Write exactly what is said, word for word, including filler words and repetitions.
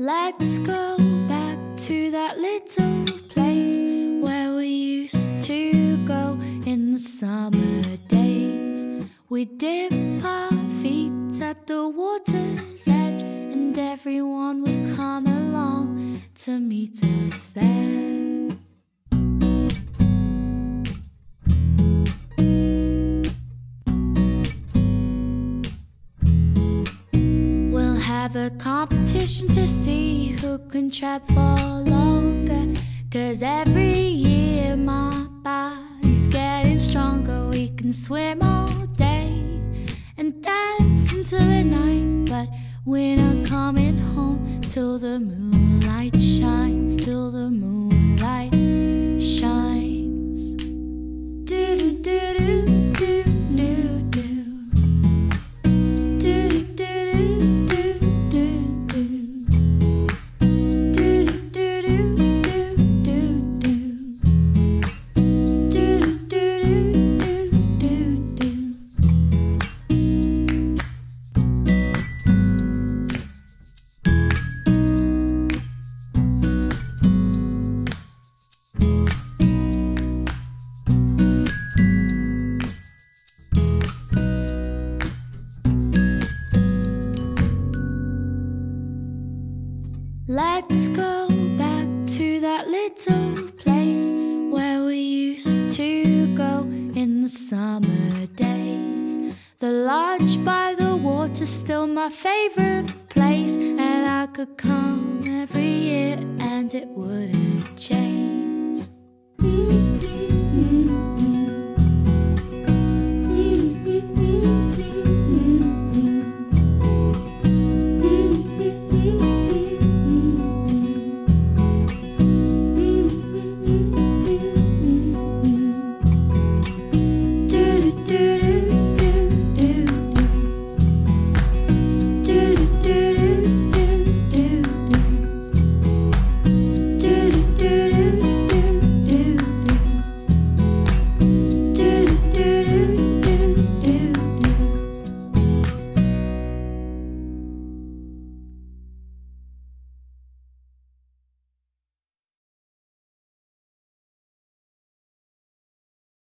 Let's go back to that little place where we used to go in the summer days. We dip our feet at the water's edge, and everyone would come along to meet us there. Have a competition to see who can trap for longer, 'cause every year my body's getting stronger. We can swim all day and dance until the night, but we're not coming home till the moonlight shines, till the moonlight shines. Do do do do do do do. Let's go back to that little place where we used to go in the summer days. The lodge by the water's still my favorite place, and I could come every year and it wouldn't change. Mm-hmm.